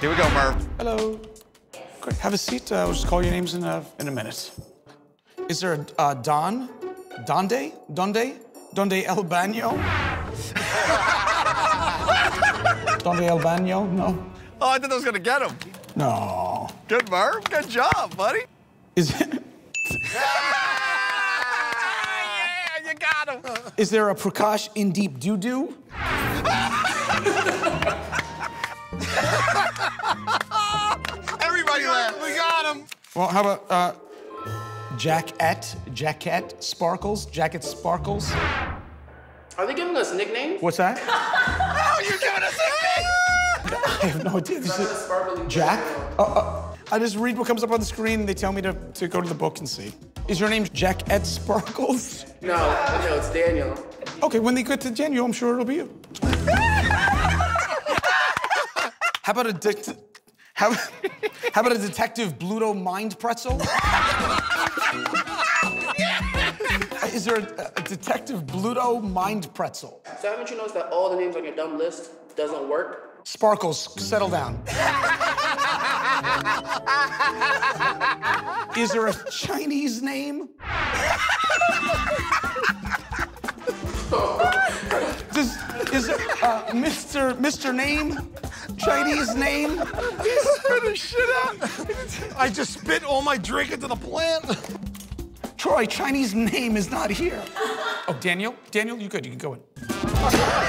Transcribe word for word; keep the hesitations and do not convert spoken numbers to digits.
Here we go, Murr. Hello. Great. Have a seat. Uh, we'll just call your names in a, in a minute. Is there a uh, Don? Donde? Donde? Donde el baño? Donde el baño? No. Oh, I thought I was gonna get him. No. Good, Murr. Good job, buddy. Is it? Yeah, you got him. Is there a Prakash in deep doo doo? Everybody laughed. We got him. Well, how about uh, Jackette? Jackette Sparkles? Jacket Sparkles? Are they giving us nicknames? What's that? Oh, you're giving us nicknames! I have no idea. This is Jack? Uh, uh, I just read what comes up on the screen and they tell me to, to go to the book and see. Is your name Jackette Sparkles? No, no, it's Daniel. Okay, when they get to Daniel, I'm sure it'll be you. How about a dict how, how about a detective Bluto mind pretzel? Is there a, a detective Bluto mind pretzel? So haven't you noticed that all the names on your dumb list doesn't work? Sparkles, settle down. Is there a Chinese name? Does, is there uh, Mister Mister Name? Chinese name? He spit his shit out. I just spit all my drink into the plant. Troy, Chinese name is not here. Oh, Daniel? Daniel, you good. You can go in.